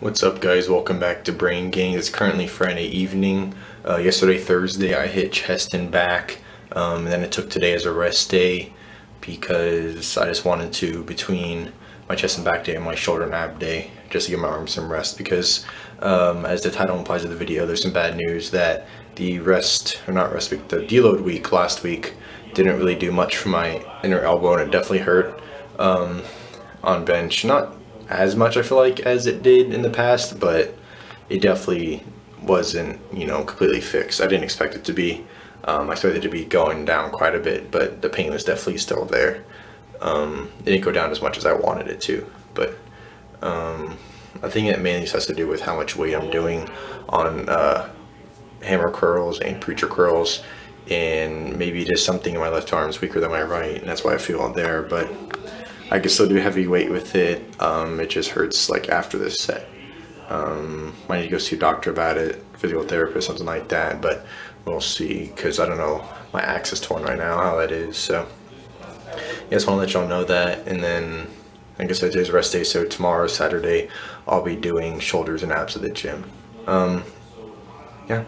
What's up guys, welcome back to Brain Gains. It's currently Friday evening. Yesterday, Thursday, I hit chest and back, and then I took today as a rest day because I just wanted to, between my chest and back day and my shoulder and ab day, just to give my arms some rest because as the title implies of the video, there's some bad news that the deload week last week didn't really do much for my inner elbow, and it definitely hurt on bench. Not as much, I feel like, as it did in the past, but it definitely wasn't, you know, completely fixed. I didn't expect it to be. I expected it to be going down quite a bit, but the pain was definitely still there. It didn't go down as much as I wanted it to, but I think it mainly just has to do with how much weight I'm doing on hammer curls and preacher curls, and maybe just something in my left arm is weaker than my right, and that's why I feel there. But I can still do heavy weight with it. It just hurts like after this set. I need to go see a doctor about it, physical therapist, something like that, but we'll see, because I don't know, my axe is torn right now, how that is. So yeah, just want to let y'all know that. And then I guess today's rest day, so tomorrow, Saturday, I'll be doing shoulders and abs at the gym. Yeah.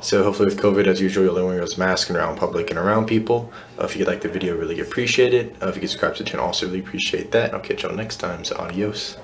So hopefully with COVID, as usual, you'll only wear those masks around public and around people. If you like the video, really appreciate it. If you could subscribe to the channel, also really appreciate that. I'll catch y'all next time, so adios.